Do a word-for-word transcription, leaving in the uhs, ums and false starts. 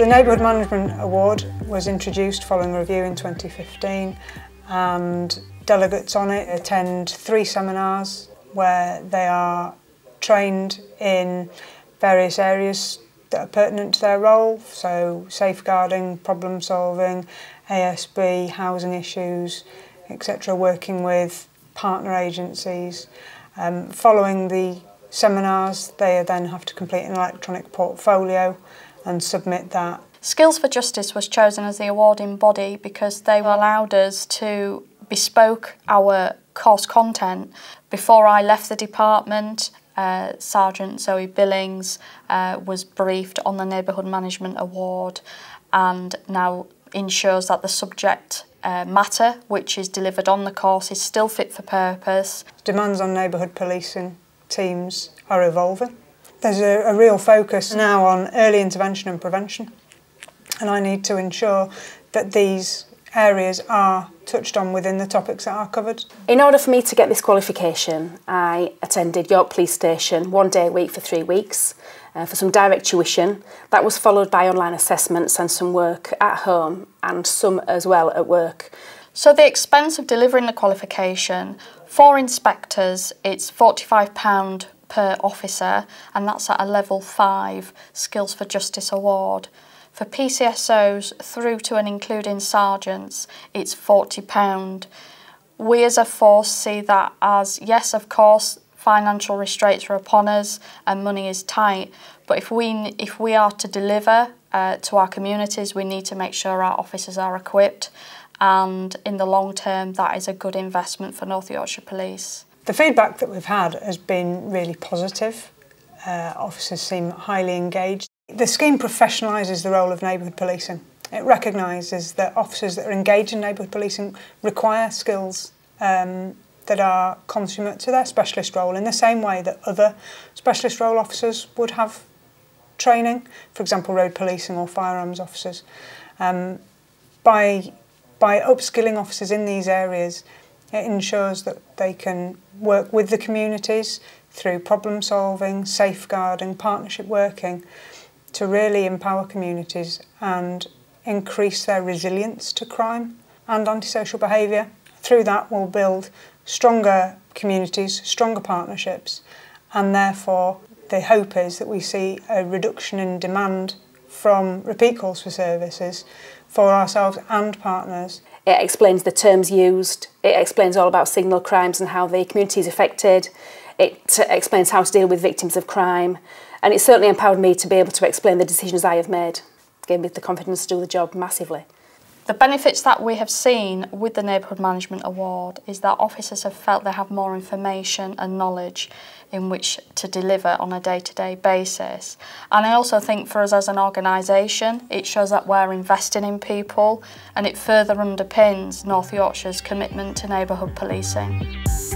The Neighbourhood Management Award was introduced following review in twenty fifteen, and delegates on it attend three seminars where they are trained in various areas that are pertinent to their role, so safeguarding, problem solving, A S B, housing issues, et cetera, working with partner agencies. Um, following the seminars, they then have to complete an electronic portfolio and submit that. Skills for Justice was chosen as the awarding body because they allowed us to bespoke our course content. Before I left the department, Uh, Sergeant Zoe Billings uh, was briefed on the Neighbourhood Management Award and now ensures that the subject uh, matter which is delivered on the course is still fit for purpose. Demands on neighbourhood policing teams are evolving. There's a, a real focus now on early intervention and prevention, and I need to ensure that these areas are touched on within the topics that are covered. In order for me to get this qualification, I attended York Police Station one day a week for three weeks uh, for some direct tuition. That was followed by online assessments and some work at home and some as well at work. So the expense of delivering the qualification, for inspectors it's forty-five pounds per officer, and that's at a level five Skills for Justice award. For P C S Os through to and including sergeants, it's forty pounds. We as a force see that as, yes, of course, financial restraints are upon us and money is tight, but if we, if we are to deliver uh, to our communities, we need to make sure our officers are equipped, and in the long term, that is a good investment for North Yorkshire Police. The feedback that we've had has been really positive. Uh, officers seem highly engaged. The scheme professionalises the role of neighbourhood policing. It recognises that officers that are engaged in neighbourhood policing require skills um, that are consummate to their specialist role, in the same way that other specialist role officers would have training, for example road policing or firearms officers. Um, by, by upskilling officers in these areas, it ensures that they can work with the communities through problem solving, safeguarding, partnership working, to really empower communities and increase their resilience to crime and antisocial behaviour. Through that, we'll build stronger communities, stronger partnerships, and therefore the hope is that we see a reduction in demand from repeat calls for services for ourselves and partners. It explains the terms used, it explains all about signal crimes and how the community is affected, it explains how to deal with victims of crime, and it certainly empowered me to be able to explain the decisions I have made. It gave me the confidence to do the job massively. The benefits that we have seen with the Neighbourhood Management Award is that officers have felt they have more information and knowledge in which to deliver on a day-to-day basis. And I also think for us as an organisation, it shows that we're investing in people, and it further underpins North Yorkshire's commitment to neighbourhood policing.